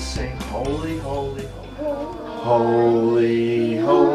let's sing holy, holy, holy, holy, holy.